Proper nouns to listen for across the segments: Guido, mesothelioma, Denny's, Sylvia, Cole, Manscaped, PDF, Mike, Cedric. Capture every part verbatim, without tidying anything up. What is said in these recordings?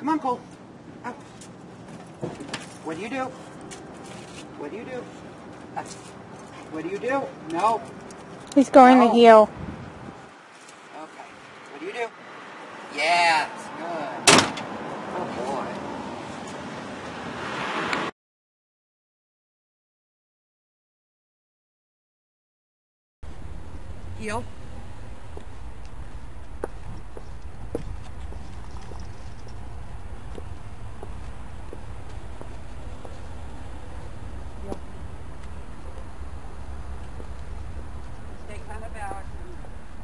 Come on, Cole. Up. What do you do? What do you do? Up. What do you do? No. He's going no. to heel. Okay. What do you do? Yeah, it's good. Oh, boy. Heel. They kind of out and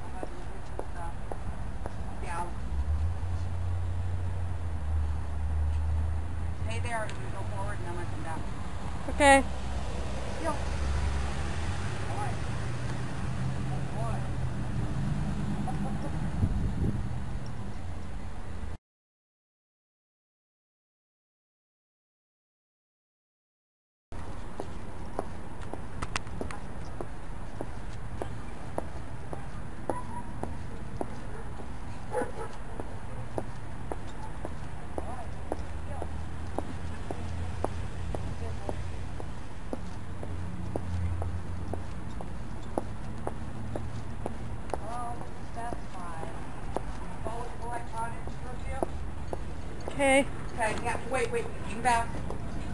I have the original stuff. Down. Stay there and we go forward and I'm gonna come back. Okay. Heel. Okay. Okay, you have to wait, wait, you can back.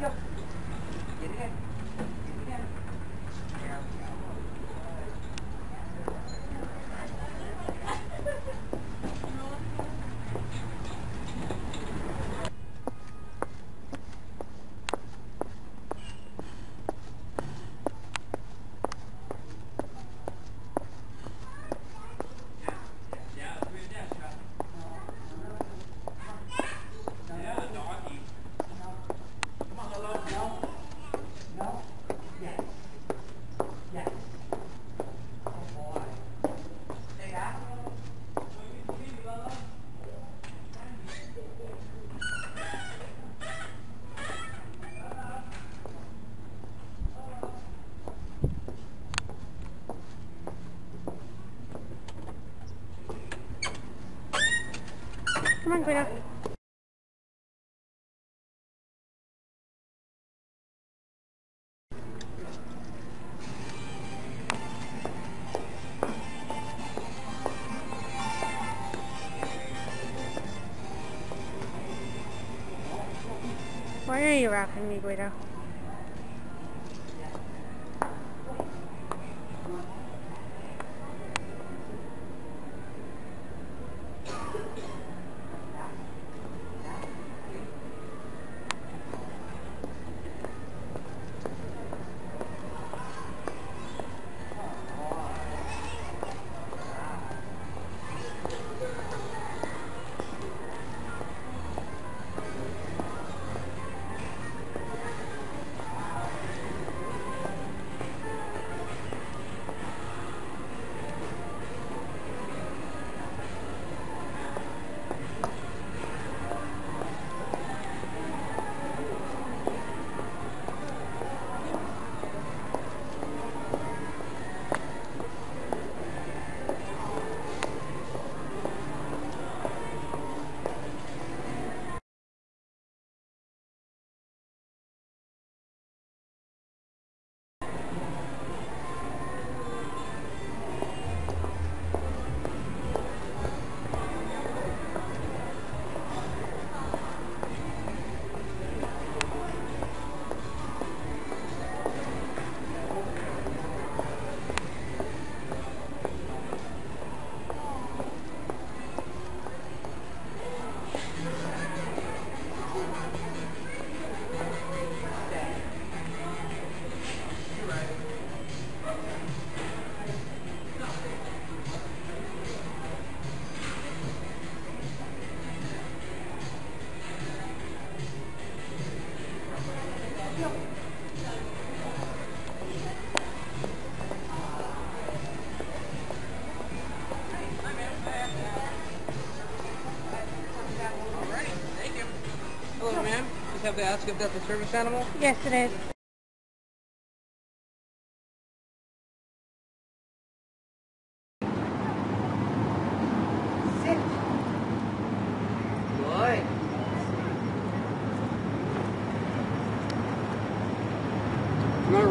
Go. Get it in. Get it in. There we go. Why are you wrapping me, Guido? Have to ask if that's a service animal? Yes, it is. Sit. Good.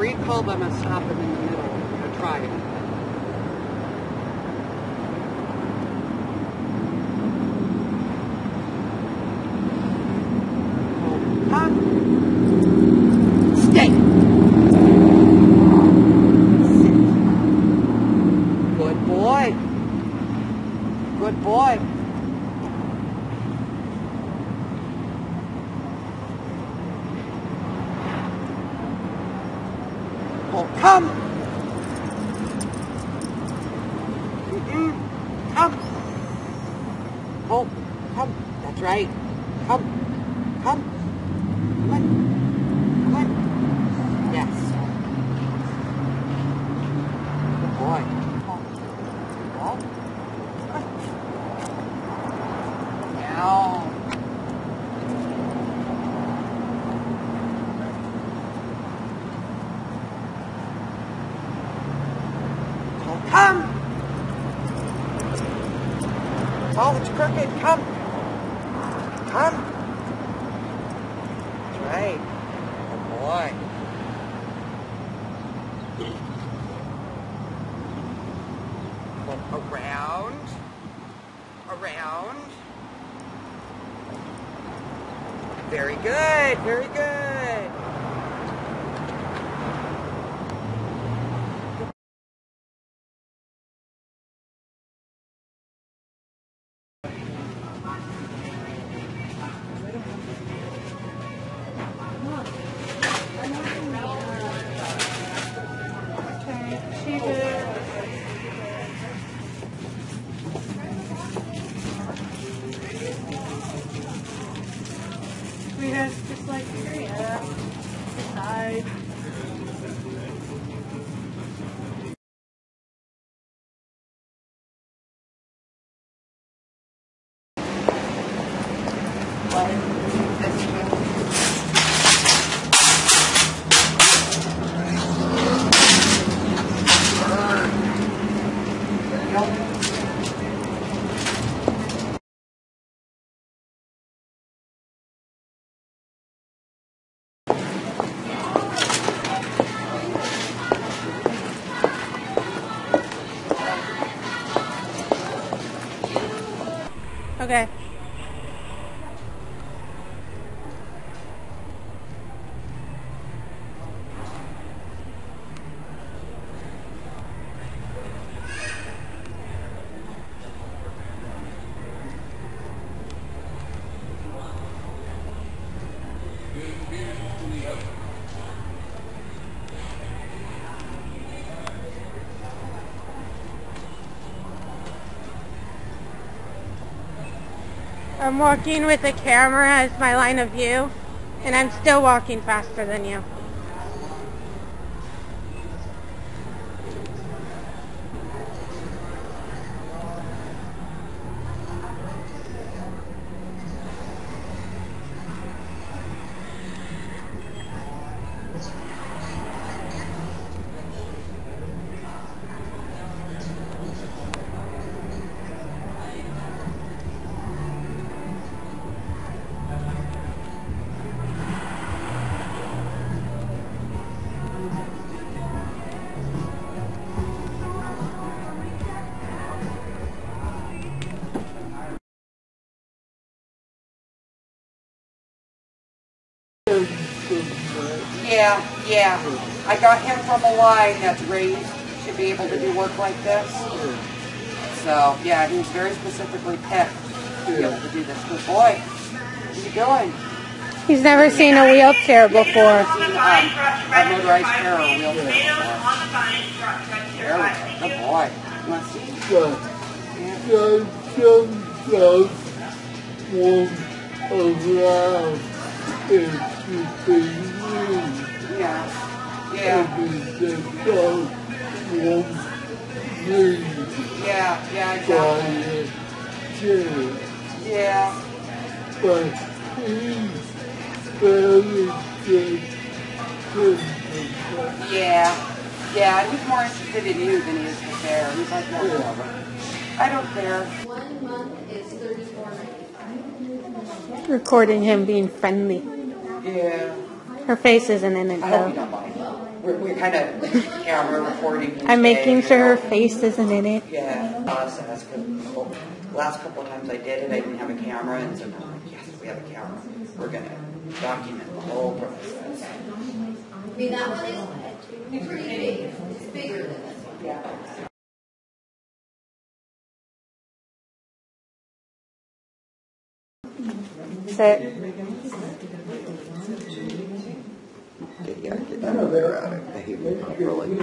read Cole, but I'm going to stop him in the middle. I'm going to try it. Come. Mm-mm. Come. Oh, come. That's right. Come. Come. Come on. Come on. Yes. Good boy. Oh. Oh. Now. Come! Oh, it's crooked. Come! Come! That's right. Good boy. Well, around. Around. Very good. Very good. We had just like hurry up, decide. Okay. I'm walking with the camera as my line of view, and I'm still walking faster than you. Yeah, yeah. I got him from a line that's raised to be able to do work like this. So, yeah, he was very specifically picked to be able to do this. Good boy. What are you doing? He's never seen a wheelchair before. He's never seen a motorized chair or a wheelchair before. There we go. Good boy. You want to see? Good. Good. Yeah. Yeah. Yeah, yeah, exactly. Yeah. But he's very good. Yeah. Yeah, and he's more interested in you than he is in there. He's like, no, yeah. I don't care. One month is thirty-four ninety-five. Recording him being friendly. Yeah. Her face isn't in it, though. We're, we're kind of like, camera recording. I'm making sure her face isn't in it. Yeah. Awesome. That's cool. Last couple of times I did it, I didn't have a camera, and so now I'm like, yes, we have a camera. We're going to document the whole process. I mean, that one is pretty big. It's bigger than this one. Yeah. Sit. Yeah, I know they're at it. They hate it properly.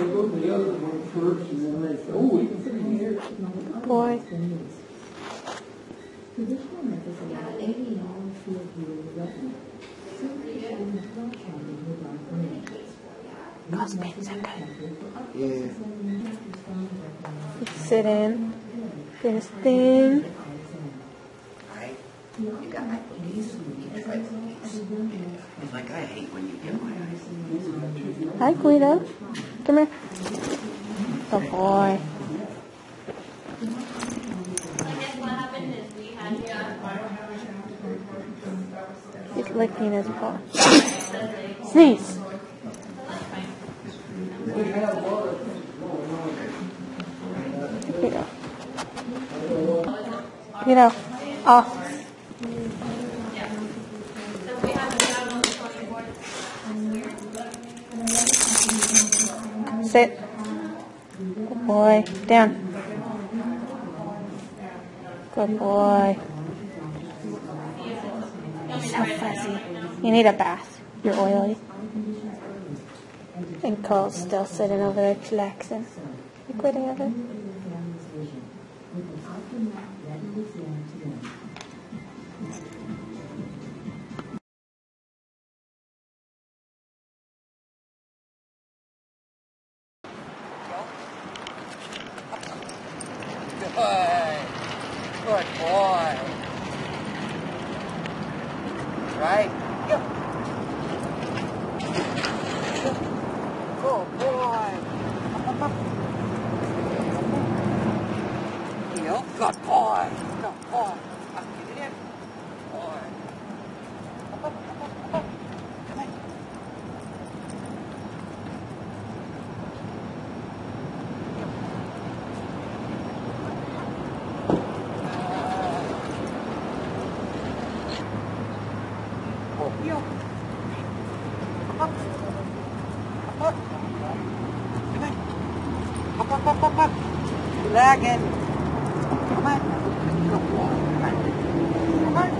Boy. Those pins are good. Yeah. Sit in. This thing. You got my booties. You got my booties. It's like, I hate when you get my eyes. Hi, Guido. Come here. Oh, boy. I guess what happened is we had him. He's licking his paw. Sneeze. Guido. Guido. Off. Sit. Good boy. Down. Good boy. You're so fuzzy. You need a bath. You're oily. And Cole's still sitting over there relaxing. You quit over it. Good boy. Right? Go. Good boy. Up, up, up. Heel. Good boy. Good boy. Up, get it in. Good boy. Up, up, up, up, up. Come on. Up, up, up, up. Lagging. Come on. Come on. Come on.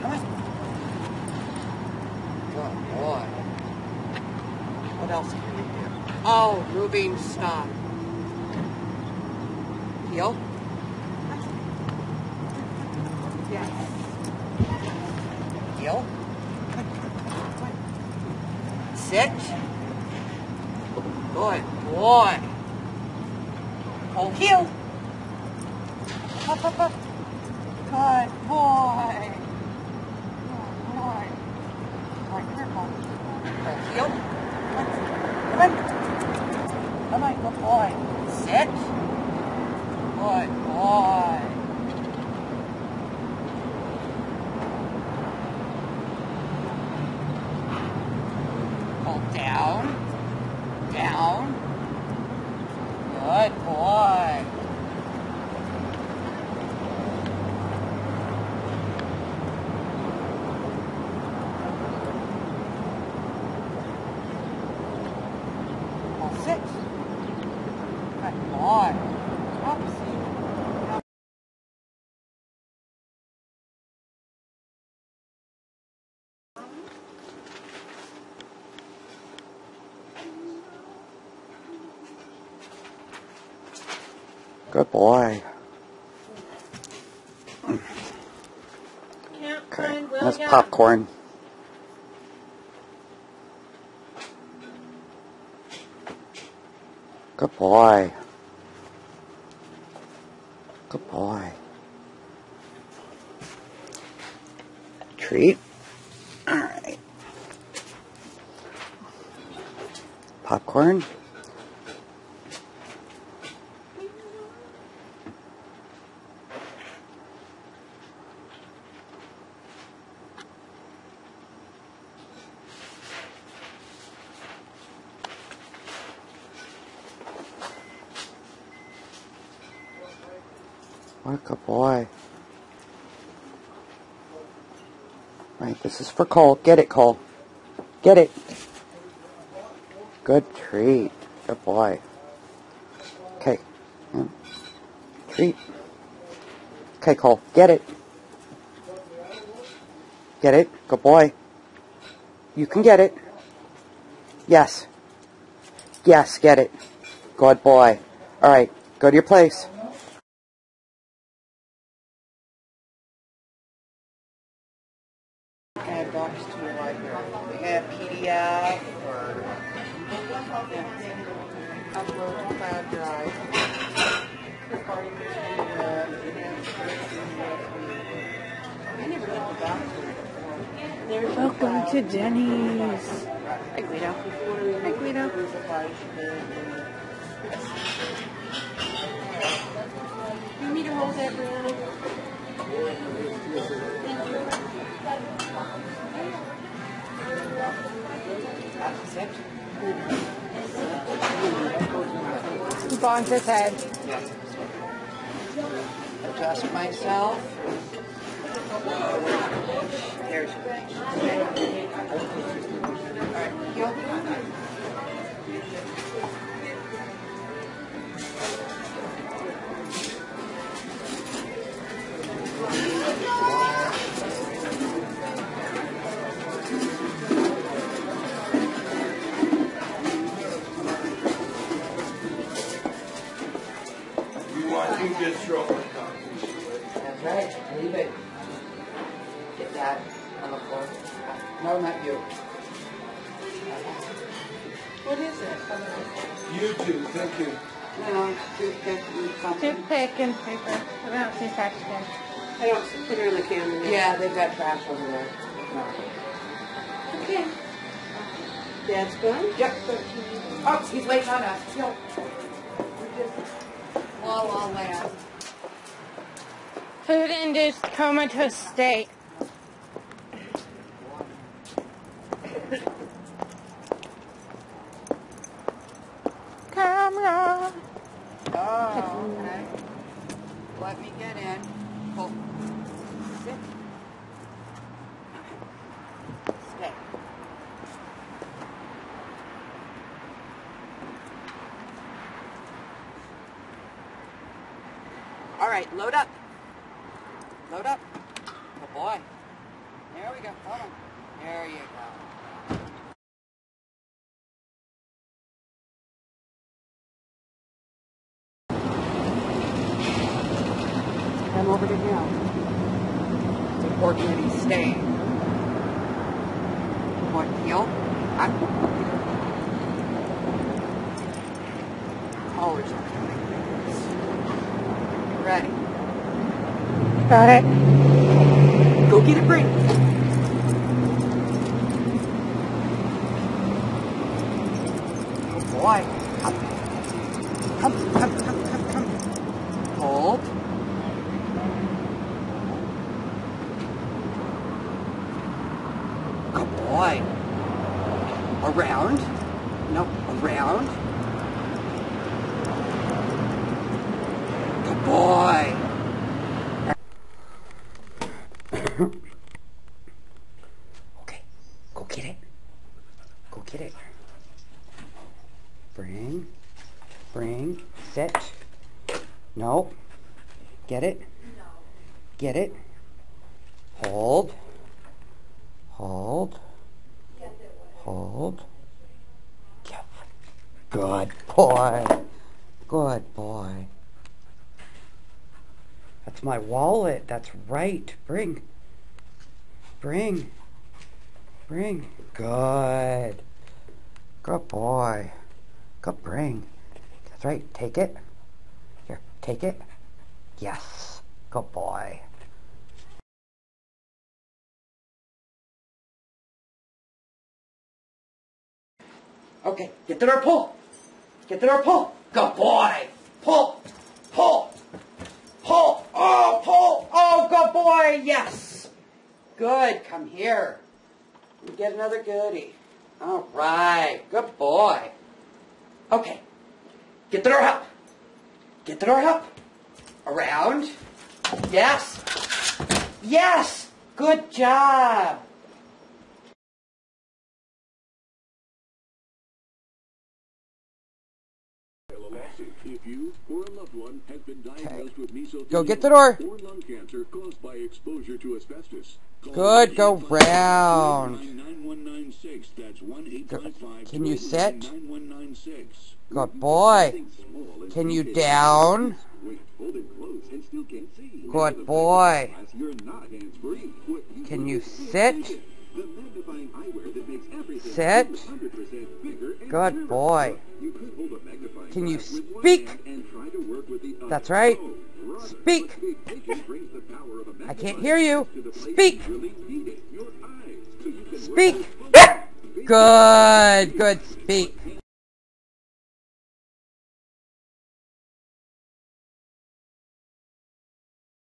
Come on. Come on. Good boy. What else can we do? Oh, Ruben, stop. Heel. Yes. Heel. Sit. Good boy. Oh, heel. Up, up, up. Good boy. Good boy. Right, careful. Oh, heel. Come on. Come on, good boy. Sit. Good boy. Down, down, good boy. All six, good boy. Oops. Good boy. Can't okay. Find Will that's yet. Popcorn. Good boy. Good boy. Treat. All right. Popcorn. What a boy. Right, this is for Cole. Get it, Cole. Get it. Good treat. Good boy. Okay. Treat. Okay, Cole. Get it. Get it. Good boy. You can get it. Yes. Yes, get it. Good boy. All right, go to your place. Books to your library. We have P D F or upload to cloud drive. Welcome to Denny's. Hi, Guido. Hi, Guido. You need to hold everyone. He bonks his head. Adjust myself. There's That's right. Leave it. Get that on the floor. No, not you. What is it? You two, thank you. No, toothpick and something. Toothpick and paper. I don't see trash cans. I don't see put it on the camera. Yeah, they've got trash over there. No. Okay. Dad's gone? Yep. Oh, he's waiting on us. No. La la la. Food-induced comatose state. Camera. Oh, okay. Let me get in. Hold. Sit. Stay. All right, load up. Load up. Good boy. There we go. Hold on. There you go. Come over to him. It's important that he's staying. Good boy. Heel. I'm always coming. Ready. Got it. Go get a break. Good boy. Come. Come, come, come, come, come. Hold. Good boy. Around. No, around. Good boy. Okay, go get it. Go get it. Bring, bring, sit. No, get it. Get it. Hold, hold, hold. Good boy. Good boy. That's my wallet. That's right. Bring. Bring, bring, good, good boy, good bring, that's right, take it, here, take it, yes, good boy. Okay, get the door, pull, get the door, pull, good boy, pull, pull, pull, oh, pull, oh, good boy, yes. Good, come here. You get another goodie. All right, good boy. Okay, get the door up. Get the door up. Around. Yes. Yes. Good job. If you or a loved one has been diagnosed with mesothelioma go get the door. Or lung cancer caused by exposure to asbestos. Good, go round. Can you sit? Good boy. Can you down? Good boy. Can you sit? Sit. Good boy. Can you speak? That's right. Speak. I can't hear you. Speak. Speak. Good. Good. Speak.